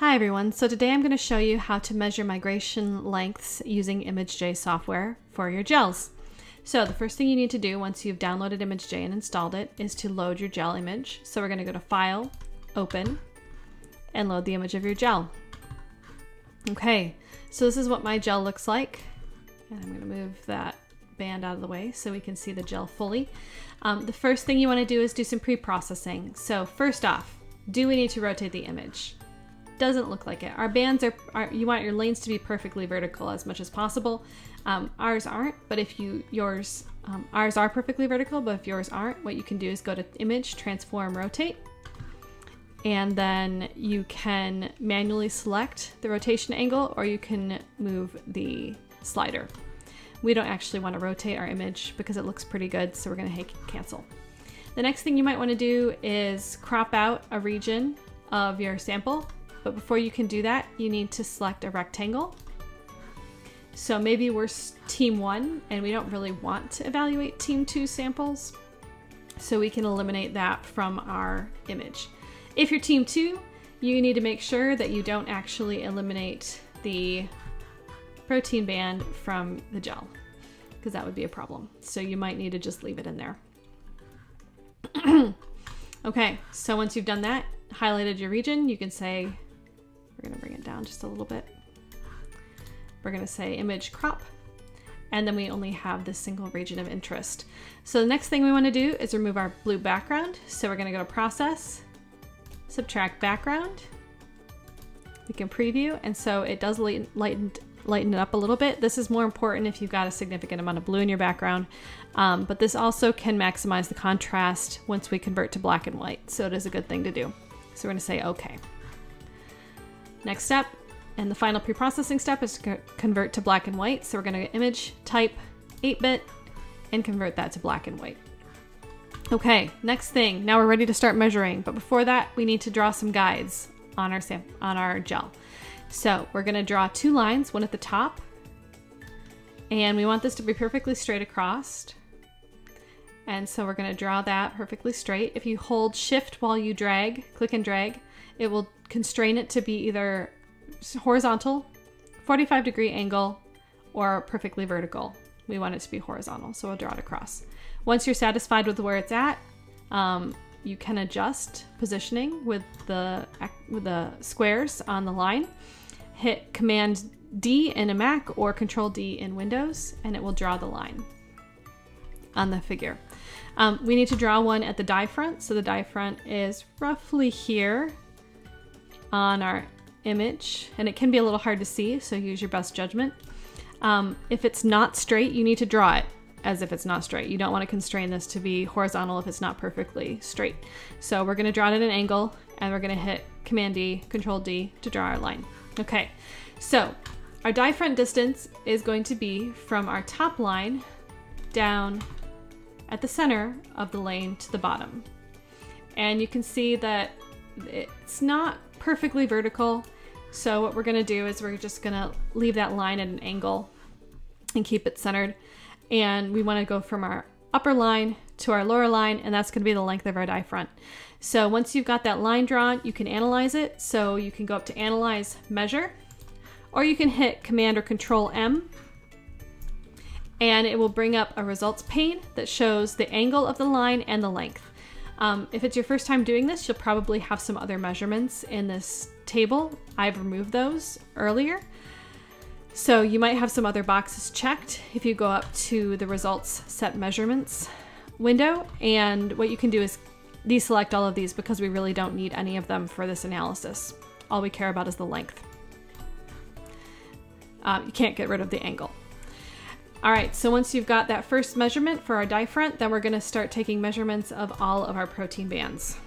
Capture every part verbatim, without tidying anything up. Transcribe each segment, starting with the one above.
Hi everyone, so today I'm going to show you how to measure migration lengths using ImageJ software for your gels. So the first thing you need to do once you've downloaded ImageJ and installed it is to load your gel image. So we're going to go to File, Open, and load the image of your gel. Okay, so this is what my gel looks like. And I'm going to move that band out of the way so we can see the gel fully. Um, the first thing you want to do is do some pre-processing. So first off, do we need to rotate the image? Doesn't look like it. Our bands are, are, you want your lanes to be perfectly vertical as much as possible. Um, ours aren't, but if you, yours, um, ours are perfectly vertical, but if yours aren't, what you can do is go to Image, Transform, Rotate, and then you can manually select the rotation angle or you can move the slider. We don't actually want to rotate our image because it looks pretty good, so we're going to hit cancel. The next thing you might want to do is crop out a region of your sample. But before you can do that, you need to select a rectangle. So maybe we're team one and we don't really want to evaluate team two samples. So we can eliminate that from our image. If you're team two, you need to make sure that you don't actually eliminate the protein band from the gel because that would be a problem. So you might need to just leave it in there. Okay, so once you've done that, highlighted your region, you can say, we're going to bring it down just a little bit. We're going to say image crop, and then we only have this single region of interest. So the next thing we want to do is remove our blue background. So we're going to go to process, subtract background. We can preview, and so it does lighten, lighten it up a little bit. This is more important if you've got a significant amount of blue in your background, um, but this also can maximize the contrast once we convert to black and white. So it is a good thing to do. So we're going to say okay. Next step, and the final pre-processing step is to convert to black and white. So we're going to go image type eight bit and convert that to black and white. Okay, next thing. Now we're ready to start measuring, but before that we need to draw some guides on our sample, on our gel. So we're going to draw two lines, one at the top, and we want this to be perfectly straight across. And so we're going to draw that perfectly straight. If you hold shift while you drag, click and drag, it will constrain it to be either horizontal, forty-five degree angle, or perfectly vertical. We want it to be horizontal, so we'll draw it across. Once you're satisfied with where it's at, um, you can adjust positioning with the, with the squares on the line. Hit Command D in a Mac or Control D in Windows, and it will draw the line on the figure. Um, we need to draw one at the die front. So the die front is roughly here on our image, and it can be a little hard to see, so use your best judgment. Um, if it's not straight, you need to draw it as if it's not straight. You don't want to constrain this to be horizontal if it's not perfectly straight. So we're going to draw it at an angle, and we're going to hit Command D, Control D to draw our line. Okay, so our die front distance is going to be from our top line down at the center of the lane to the bottom. And you can see that it's not perfectly vertical. So what we're going to do is we're just going to leave that line at an angle and keep it centered. And we want to go from our upper line to our lower line, and that's going to be the length of our die front. So once you've got that line drawn, you can analyze it. So you can go up to Analyze, Measure, or you can hit Command or Control M, and it will bring up a results pane that shows the angle of the line and the length. Um, if it's your first time doing this, you'll probably have some other measurements in this table. I've removed those earlier. So you might have some other boxes checked if you go up to the results set measurements window. And what you can do is deselect all of these because we really don't need any of them for this analysis. All we care about is the length. Uh, you can't get rid of the angle. All right, so once you've got that first measurement for our die front, then we're going to start taking measurements of all of our protein bands.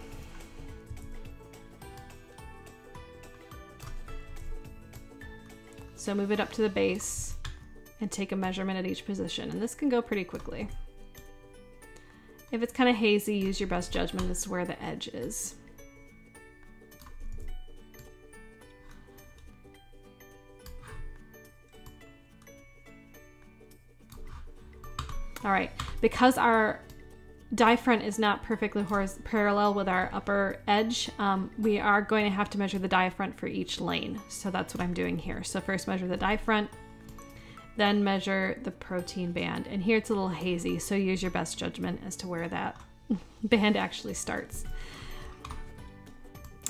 So move it up to the base and take a measurement at each position. And this can go pretty quickly. If it's kind of hazy, use your best judgment as to where the edge is. All right, because our die front is not perfectly parallel with our upper edge. Um, we are going to have to measure the die front for each lane. So that's what I'm doing here. So first measure the die front, then measure the protein band. And here it's a little hazy, so use your best judgment as to where that band actually starts.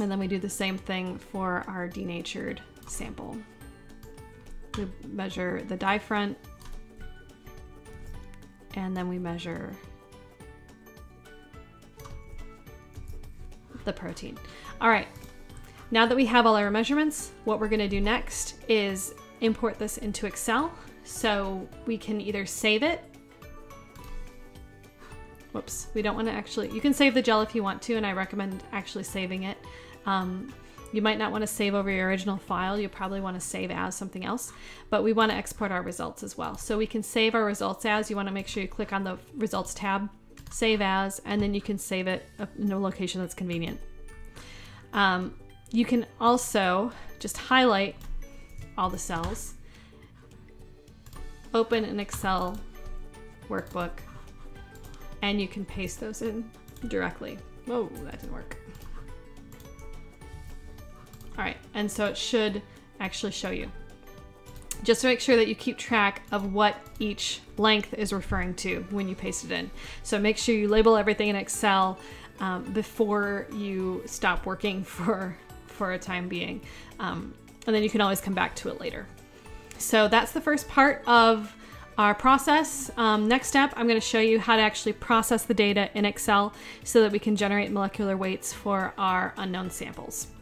And then we do the same thing for our denatured sample. We measure the die front, and then we measure the protein. All right, now that we have all our measurements, what we're gonna do next is import this into Excel. So we can either save it. Whoops, we don't wanna actually, you can save the gel if you want to, and I recommend actually saving it. Um, you might not wanna save over your original file, you probably wanna save as something else, but we wanna export our results as well. So we can save our results as, you wanna make sure you click on the results tab, save as, and then you can save it in a location that's convenient. Um, you can also just highlight all the cells, open an Excel workbook, and you can paste those in directly. Whoa, that didn't work. All right, and so it should actually show you. Just to make sure that you keep track of what each length is referring to when you paste it in. So make sure you label everything in Excel um, before you stop working for, for a time being. Um, and then you can always come back to it later. So that's the first part of our process. Um, next step, I'm gonna show you how to actually process the data in Excel so that we can generate molecular weights for our unknown samples.